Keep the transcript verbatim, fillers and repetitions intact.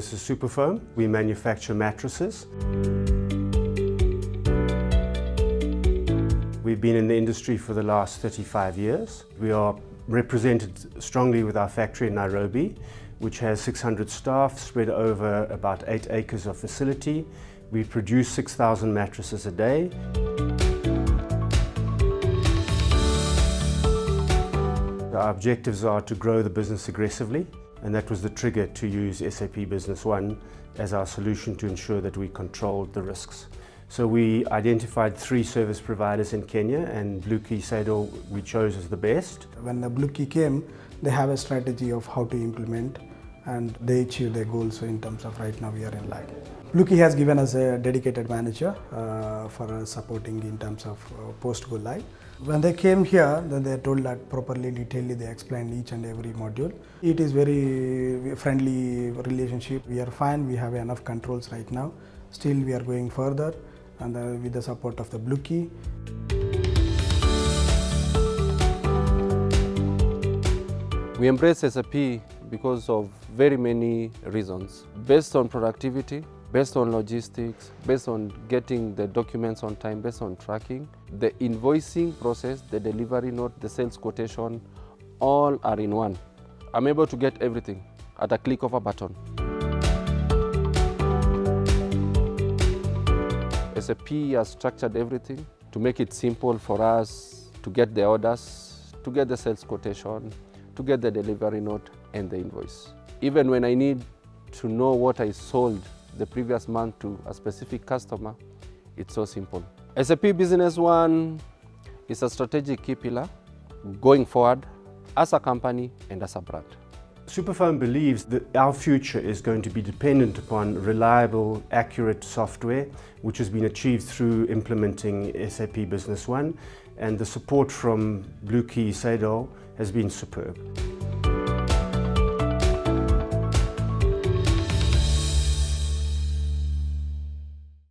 This is Superfoam. We manufacture mattresses. We've been in the industry for the last thirty-five years. We are represented strongly with our factory in Nairobi, which has six hundred staff spread over about eight acres of facility. We produce six thousand mattresses a day. Our objectives are to grow the business aggressively, and that was the trigger to use S A P Business One as our solution to ensure that we controlled the risks. So we identified three service providers in Kenya, and Bluekey Seidor we chose as the best. When the Bluekey came, they have a strategy of how to implement and they achieve their goals. So in terms of right now, we are in line. Bluekey has given us a dedicated manager uh, for supporting in terms of uh, post-go live. When they came here, then they told that properly, detailedly, they explained each and every module. It is very friendly relationship. We are fine. We have enough controls right now. Still, we are going further, and uh, with the support of the Bluekey. We embrace S A P because of very many reasons. Based on productivity, based on logistics, based on getting the documents on time, based on tracking, the invoicing process, the delivery note, the sales quotation, all are in one. I'm able to get everything at a click of a button. S A P has structured everything to make it simple for us to get the orders, to get the sales quotation, to get the delivery note and the invoice. Even when I need to know what I sold the previous month to a specific customer, it's so simple. S A P Business One is a strategic key pillar going forward as a company and as a brand. Superfoam believes that our future is going to be dependent upon reliable, accurate software, which has been achieved through implementing S A P Business One, and the support from Bluekey Seidor has been superb.